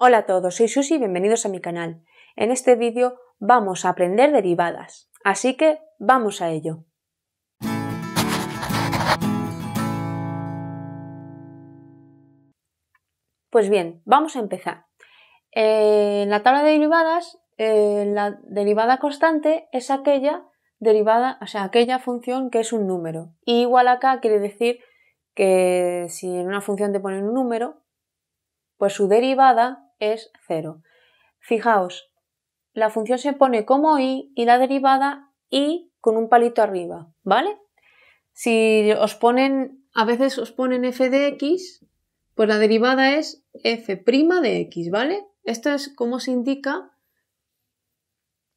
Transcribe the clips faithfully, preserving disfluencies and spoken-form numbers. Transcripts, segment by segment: Hola a todos, soy Susi y bienvenidos a mi canal. En este vídeo vamos a aprender derivadas, así que vamos a ello. Pues bien, vamos a empezar. Eh, en la tabla de derivadas, eh, la derivada constante es aquella derivada, o sea, aquella función que es un número. Y igual acá quiere decir que si en una función te ponen un número, pues su derivada es cero. Fijaos, la función se pone como i y la derivada i con un palito arriba, ¿vale? Si os ponen, a veces os ponen f de x, pues la derivada es f' de x, ¿vale? Esto es como se indica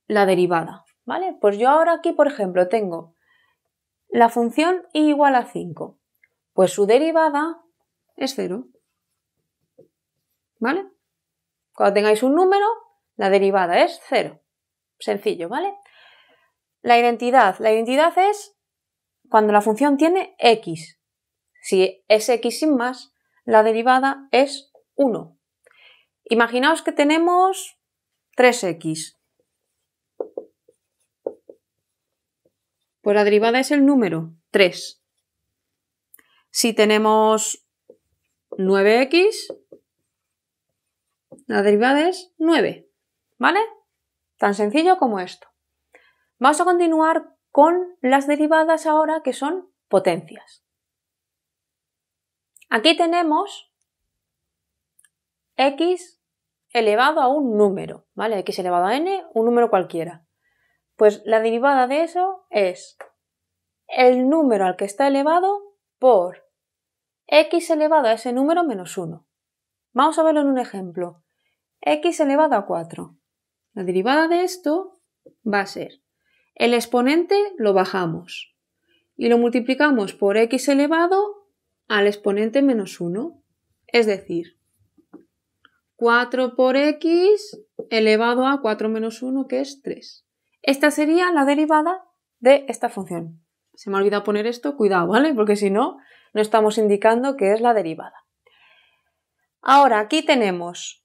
la derivada, ¿vale? Pues yo ahora aquí, por ejemplo, tengo la función i igual a cinco, pues su derivada es cero. ¿Vale? Cuando tengáis un número, la derivada es cero. Sencillo, ¿vale? La identidad. La identidad es cuando la función tiene x. Si es x sin más, la derivada es uno. Imaginaos que tenemos tres x. Pues la derivada es el número tres. Si tenemos nueve x... la derivada es nueve, ¿vale? Tan sencillo como esto. Vamos a continuar con las derivadas ahora, que son potencias. Aquí tenemos x elevado a un número, ¿vale? X elevado a n, un número cualquiera. Pues la derivada de eso es el número al que está elevado por x elevado a ese número menos uno. Vamos a verlo en un ejemplo. X elevado a cuatro. La derivada de esto va a ser el exponente lo bajamos y lo multiplicamos por x elevado al exponente menos uno, es decir, cuatro por x elevado a cuatro menos uno, que es tres. Esta sería la derivada de esta función. Se me ha olvidado poner esto, cuidado, ¿vale? Porque si no, no estamos indicando que es la derivada. Ahora, aquí tenemos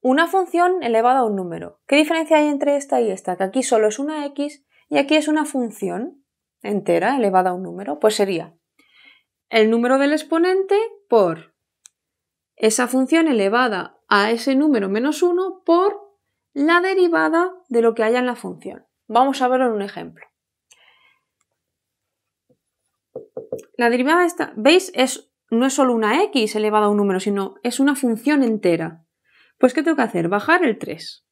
una función elevada a un número. ¿Qué diferencia hay entre esta y esta? Que aquí solo es una x y aquí es una función entera elevada a un número. Pues sería el número del exponente por esa función elevada a ese número menos uno por la derivada de lo que haya en la función. Vamos a verlo en un ejemplo. La derivada de esta, ¿veis? Es, no es solo una x elevada a un número, sino es una función entera. Pues ¿qué tengo que hacer? Bajar el tres,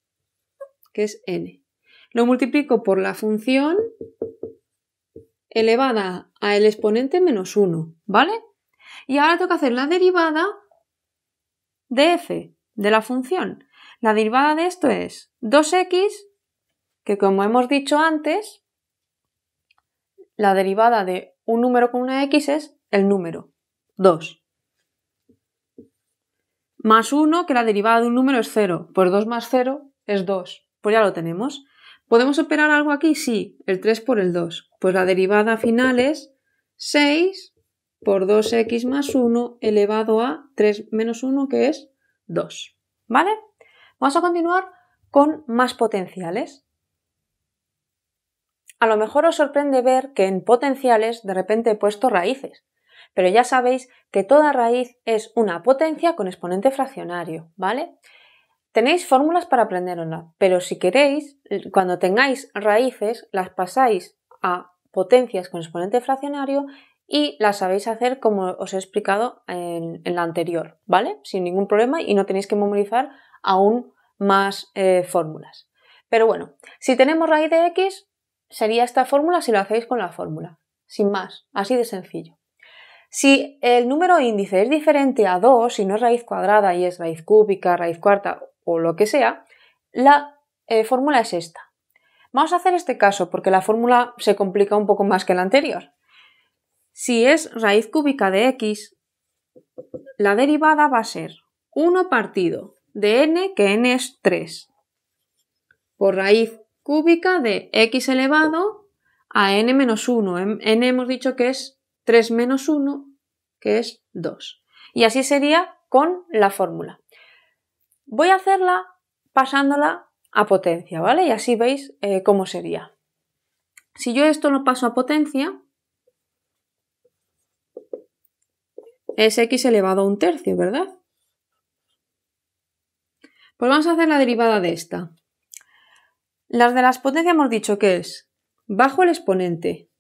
que es n. Lo multiplico por la función elevada a el exponente menos uno, ¿vale? Y ahora tengo que hacer la derivada de f, de la función. La derivada de esto es dos x, que como hemos dicho antes, la derivada de un número con una x es el número dos. Más uno, que la derivada de un número es cero. Pues dos más cero es dos. Pues ya lo tenemos. ¿Podemos operar algo aquí? Sí, el tres por el dos. Pues la derivada final es seis por dos x más uno elevado a tres menos uno, que es dos. ¿Vale? Vamos a continuar con más potenciales. A lo mejor os sorprende ver que en potenciales de repente he puesto raíces. Pero ya sabéis que toda raíz es una potencia con exponente fraccionario, ¿vale? Tenéis fórmulas para aprenderla, pero si queréis, cuando tengáis raíces, las pasáis a potencias con exponente fraccionario y las sabéis hacer como os he explicado en, en la anterior, ¿vale? Sin ningún problema y no tenéis que memorizar aún más eh, fórmulas. Pero bueno, si tenemos raíz de x, sería esta fórmula si lo hacéis con la fórmula, sin más, así de sencillo. Si el número índice es diferente a dos, si no es raíz cuadrada y es raíz cúbica, raíz cuarta o lo que sea, la eh, fórmula es esta. Vamos a hacer este caso porque la fórmula se complica un poco más que la anterior. Si es raíz cúbica de x, la derivada va a ser uno partido de n, que n es tres, por raíz cúbica de x elevado a n menos uno. N hemos dicho que es tres menos uno, que es dos. Y así sería con la fórmula. Voy a hacerla pasándola a potencia, ¿vale? Y así veis eh, cómo sería. Si yo esto lo paso a potencia, es x elevado a un tercio, ¿verdad? Pues vamos a hacer la derivada de esta. Las de las potencias hemos dicho que es bajo el exponente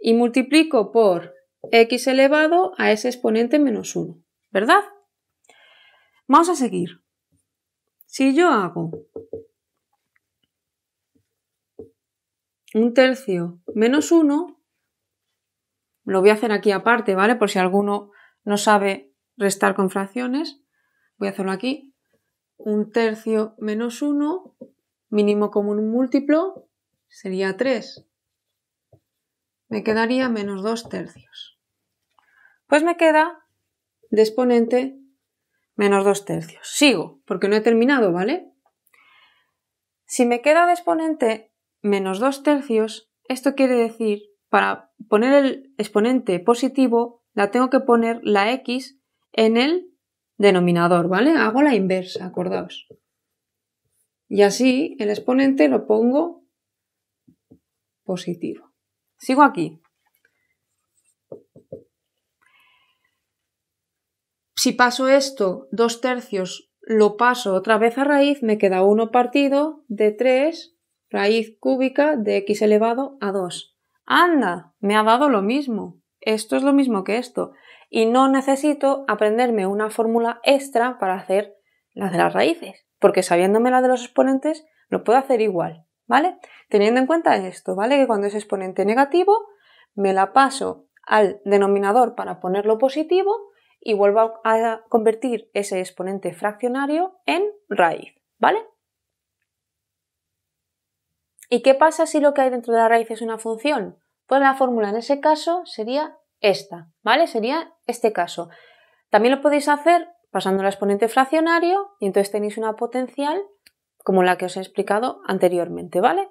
y multiplico por x elevado a ese exponente menos uno, ¿verdad? Vamos a seguir. Si yo hago un tercio menos uno, lo voy a hacer aquí aparte, ¿vale? Por si alguno no sabe restar con fracciones, voy a hacerlo aquí. Un tercio menos uno, mínimo común múltiplo, sería tres. Me quedaría menos dos tercios. Pues me queda de exponente menos dos tercios. Sigo, porque no he terminado, ¿vale? Si me queda de exponente menos dos tercios, esto quiere decir, para poner el exponente positivo, la tengo que poner la x en el denominador, ¿vale? Hago la inversa, acordaos. Y así el exponente lo pongo positivo. Sigo aquí. Si paso esto, dos tercios, lo paso otra vez a raíz, me queda uno partido de tres raíz cúbica de x elevado a dos. ¡Anda! Me ha dado lo mismo. Esto es lo mismo que esto. Y no necesito aprenderme una fórmula extra para hacer las de las raíces, porque sabiéndome la de los exponentes, lo puedo hacer igual. ¿Vale? Teniendo en cuenta esto, ¿vale? Que cuando es exponente negativo, me la paso al denominador para ponerlo positivo y vuelvo a convertir ese exponente fraccionario en raíz, ¿vale? ¿Y qué pasa si lo que hay dentro de la raíz es una función? Pues la fórmula en ese caso sería esta, ¿vale? Sería este caso. También lo podéis hacer pasando al exponente fraccionario y entonces tenéis una potencial como la que os he explicado anteriormente, ¿vale?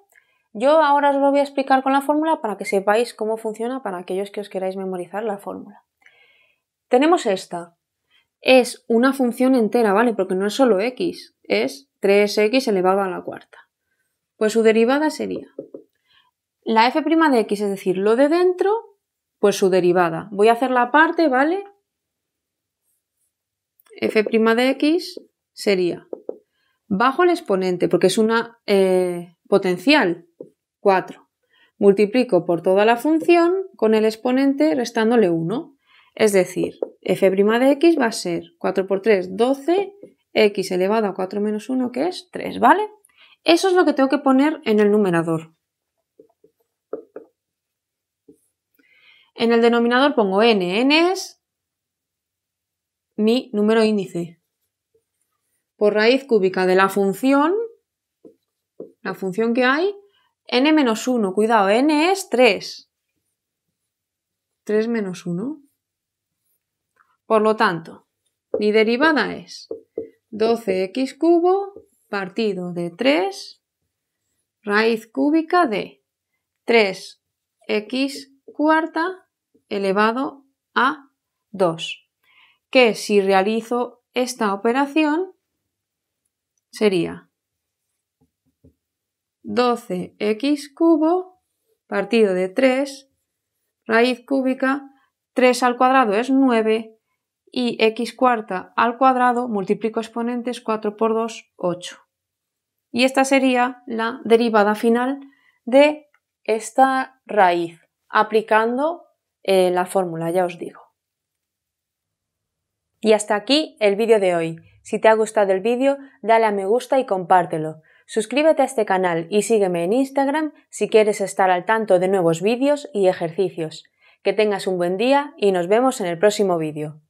Yo ahora os lo voy a explicar con la fórmula para que sepáis cómo funciona para aquellos que os queráis memorizar la fórmula. Tenemos esta. Es una función entera, ¿vale? Porque no es solo x, es tres x elevado a la cuarta. Pues su derivada sería la f' de x, es decir, lo de dentro, pues su derivada. Voy a hacer la aparte, ¿vale? F' de x sería bajo el exponente, porque es una eh, potencial, cuatro. Multiplico por toda la función con el exponente restándole uno. Es decir, f' de x va a ser cuatro por tres, doce, x elevado a cuatro menos uno, que es tres, ¿vale? Eso es lo que tengo que poner en el numerador. En el denominador pongo n, n es mi número índice. Por raíz cúbica de la función, la función que hay, n menos uno. Cuidado, n es tres. tres menos uno. Por lo tanto, mi derivada es doce x cubo partido de tres raíz cúbica de tres x cuarta elevado a dos. Que si realizo esta operación, sería doce x cubo partido de tres, raíz cúbica, tres al cuadrado es nueve y x cuarta al cuadrado, multiplico exponentes, cuatro por dos, ocho. Y esta sería la derivada final de esta raíz, aplicando eh, la fórmula, ya os digo. Y hasta aquí el vídeo de hoy. Si te ha gustado el vídeo, dale a me gusta y compártelo. Suscríbete a este canal y sígueme en Instagram si quieres estar al tanto de nuevos vídeos y ejercicios. Que tengas un buen día y nos vemos en el próximo vídeo.